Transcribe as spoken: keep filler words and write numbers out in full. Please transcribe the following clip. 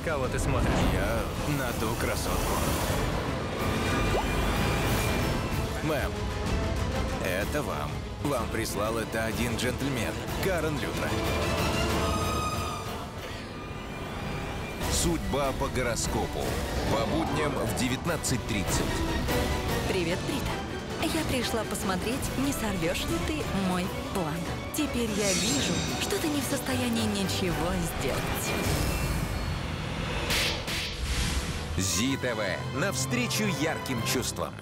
на кого ты смотришь? Я на ту красотку. Мэм, это вам. Вам прислал это один джентльмен, Карен Лютра. Судьба по гороскопу. По будням в девятнадцать тридцать. Привет, Прита. Я пришла посмотреть, не сорвешь ли ты мой план. Теперь я вижу, что ты не в состоянии ничего сделать. зи ти ви. Навстречу ярким чувствам.